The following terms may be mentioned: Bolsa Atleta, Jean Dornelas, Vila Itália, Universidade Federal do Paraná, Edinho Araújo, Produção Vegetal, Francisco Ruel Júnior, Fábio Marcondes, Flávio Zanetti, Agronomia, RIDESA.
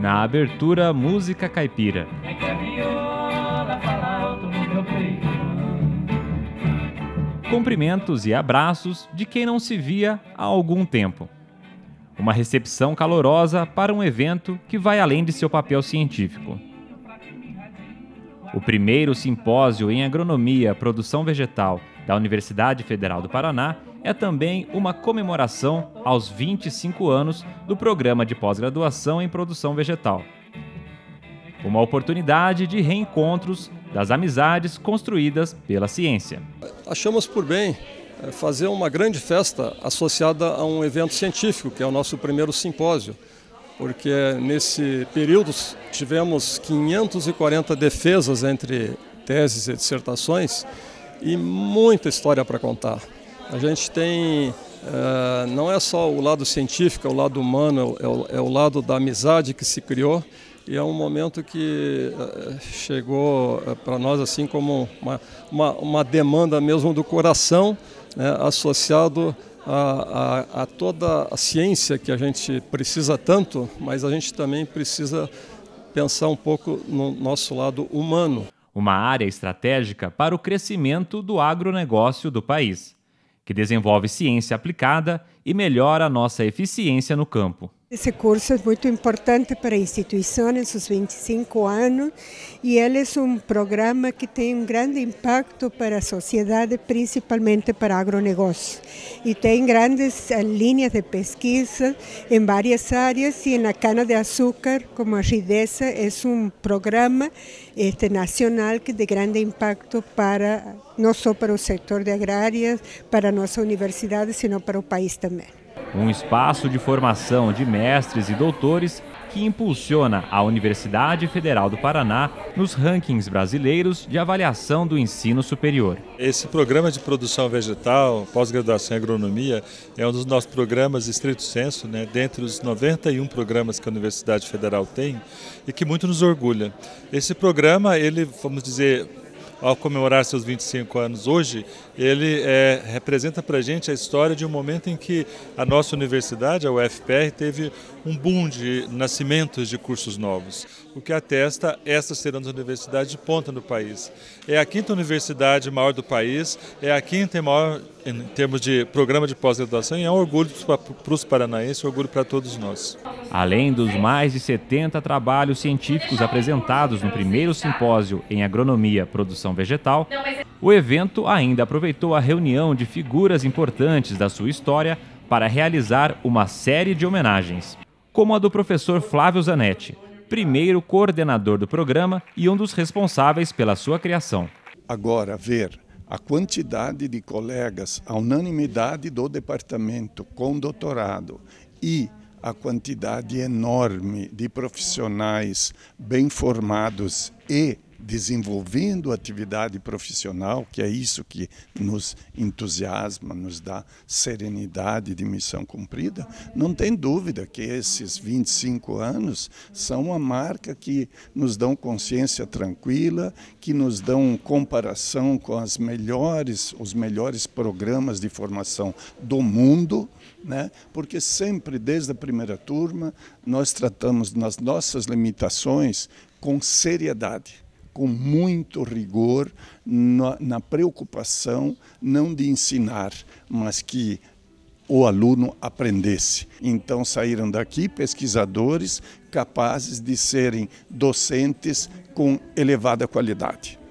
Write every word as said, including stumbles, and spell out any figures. Na abertura, música caipira. É que a viola fala alto no meu peito. Cumprimentos e abraços de quem não se via há algum tempo. Uma recepção calorosa para um evento que vai além de seu papel científico. O primeiro simpósio em Agronomia, Produção Vegetal da Universidade Federal do Paraná é também uma comemoração aos vinte e cinco anos do Programa de Pós-Graduação em Produção Vegetal. Uma oportunidade de reencontros das amizades construídas pela ciência. Achamos por bem fazer uma grande festa associada a um evento científico, que é o nosso primeiro simpósio, porque nesse período tivemos quinhentas e quarenta defesas entre teses e dissertações e muita história para contar. A gente tem, uh, não é só o lado científico, é o lado humano, é o, é o lado da amizade que se criou, e é um momento que uh, chegou uh, para nós assim como uma, uma, uma demanda mesmo do coração, né, associado a, a, a toda a ciência que a gente precisa tanto, mas a gente também precisa pensar um pouco no nosso lado humano. Uma área estratégica para o crescimento do agronegócio do país, que desenvolve ciência aplicada e melhora a nossa eficiência no campo. Esse curso é muito importante para a instituição em seus vinte e cinco anos e ele é um programa que tem um grande impacto para a sociedade, principalmente para o agronegócio. E tem grandes linhas de pesquisa em várias áreas e na cana-de-açúcar, como a RIDESA, é um programa este, nacional que de grande impacto para não só para o setor de agrária, para a nossa universidade, sino para o país também. Um espaço de formação de mestres e doutores que impulsiona a Universidade Federal do Paraná nos rankings brasileiros de avaliação do ensino superior. Esse programa de produção vegetal, pós-graduação em agronomia, é um dos nossos programas estrito senso, né, dentre os noventa e um programas que a Universidade Federal tem e que muito nos orgulha. Esse programa, ele, vamos dizer, ao comemorar seus vinte e cinco anos hoje, ele é, representa para a gente a história de um momento em que a nossa universidade, a U F P R, teve um boom de nascimentos de cursos novos, o que atesta estas serão as universidades de ponta no país. É a quinta universidade maior do país, é a quinta maior em termos de programa de pós-graduação e é um orgulho para os paranaenses, um orgulho para todos nós. Além dos mais de setenta trabalhos científicos apresentados no primeiro simpósio em Agronomia, Produção Vegetal, o evento ainda aproveitou a reunião de figuras importantes da sua história para realizar uma série de homenagens, como a do professor Flávio Zanetti, primeiro coordenador do programa e um dos responsáveis pela sua criação. Agora, ver a quantidade de colegas, a unanimidade do departamento com doutorado e a quantidade enorme de profissionais bem formados e desenvolvendo atividade profissional, que é isso que nos entusiasma, nos dá serenidade de missão cumprida, não tem dúvida que esses vinte e cinco anos são uma marca que nos dão consciência tranquila, que nos dão comparação com as melhores, os melhores programas de formação do mundo, né? Porque sempre, desde a primeira turma, nós tratamos nas nossas limitações com seriedade, com muito rigor, na, na preocupação não de ensinar, mas que o aluno aprendesse. Então saíram daqui pesquisadores capazes de serem docentes com elevada qualidade.